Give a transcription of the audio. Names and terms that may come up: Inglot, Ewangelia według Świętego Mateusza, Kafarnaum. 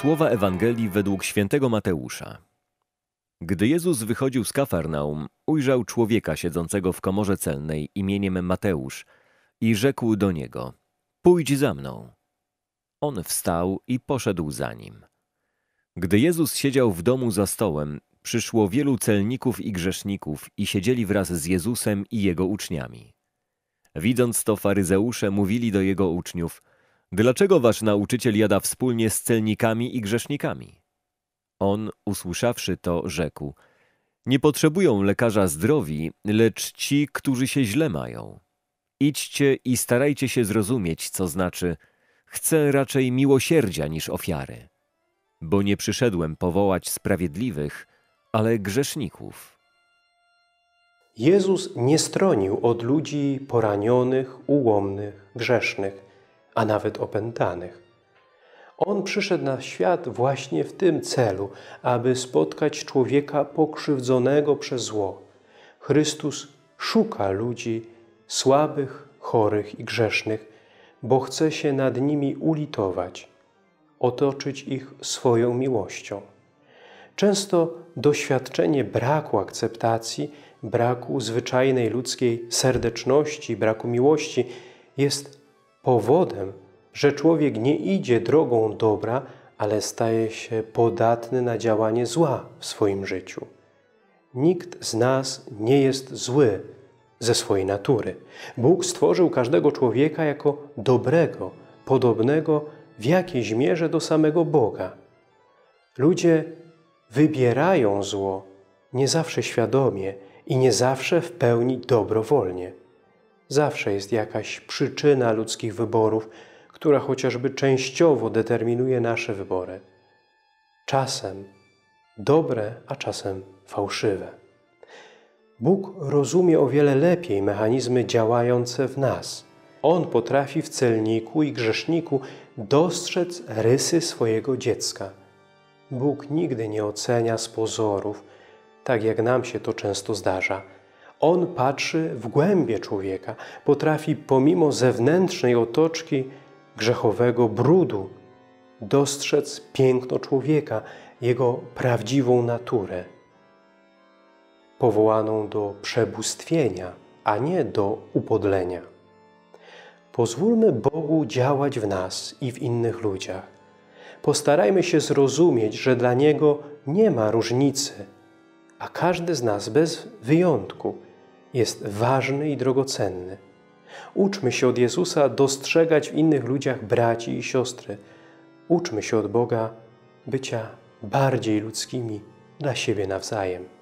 Słowa Ewangelii według Świętego Mateusza. Gdy Jezus wychodził z Kafarnaum, ujrzał człowieka siedzącego w komorze celnej imieniem Mateusz i rzekł do niego: „Pójdź za mną”. On wstał i poszedł za nim. Gdy Jezus siedział w domu za stołem, przyszło wielu celników i grzeszników i siedzieli wraz z Jezusem i Jego uczniami. Widząc to, faryzeusze mówili do Jego uczniów: „Dlaczego wasz nauczyciel jada wspólnie z celnikami i grzesznikami?” On, usłyszawszy to, rzekł: „Nie potrzebują lekarza zdrowi, lecz ci, którzy się źle mają. Idźcie i starajcie się zrozumieć, co znaczy: chcę raczej miłosierdzia niż ofiary. Bo nie przyszedłem powołać sprawiedliwych, ale grzeszników”. Jezus nie stronił od ludzi poranionych, ułomnych, grzesznych, a nawet opętanych. On przyszedł na świat właśnie w tym celu, aby spotkać człowieka pokrzywdzonego przez zło. Chrystus szuka ludzi słabych, chorych i grzesznych, bo chce się nad nimi ulitować, otoczyć ich swoją miłością. Często doświadczenie braku akceptacji, braku zwyczajnej ludzkiej serdeczności, braku miłości jest powodem, że człowiek nie idzie drogą dobra, ale staje się podatny na działanie zła w swoim życiu. Nikt z nas nie jest zły ze swojej natury. Bóg stworzył każdego człowieka jako dobrego, podobnego w jakiejś mierze do samego Boga. Ludzie wybierają zło nie zawsze świadomie i nie zawsze w pełni dobrowolnie. Zawsze jest jakaś przyczyna ludzkich wyborów, która chociażby częściowo determinuje nasze wybory. Czasem dobre, a czasem fałszywe. Bóg rozumie o wiele lepiej mechanizmy działające w nas. On potrafi w celniku i grzeszniku dostrzec rysy swojego dziecka. Bóg nigdy nie ocenia z pozorów, tak jak nam się to często zdarza. On patrzy w głębie człowieka, potrafi pomimo zewnętrznej otoczki grzechowego brudu dostrzec piękno człowieka, jego prawdziwą naturę, powołaną do przebóstwienia, a nie do upodlenia. Pozwólmy Bogu działać w nas i w innych ludziach. Postarajmy się zrozumieć, że dla Niego nie ma różnicy, a każdy z nas bez wyjątku jest ważny i drogocenny. Uczmy się od Jezusa dostrzegać w innych ludziach braci i siostry. Uczmy się od Boga bycia bardziej ludzkimi dla siebie nawzajem.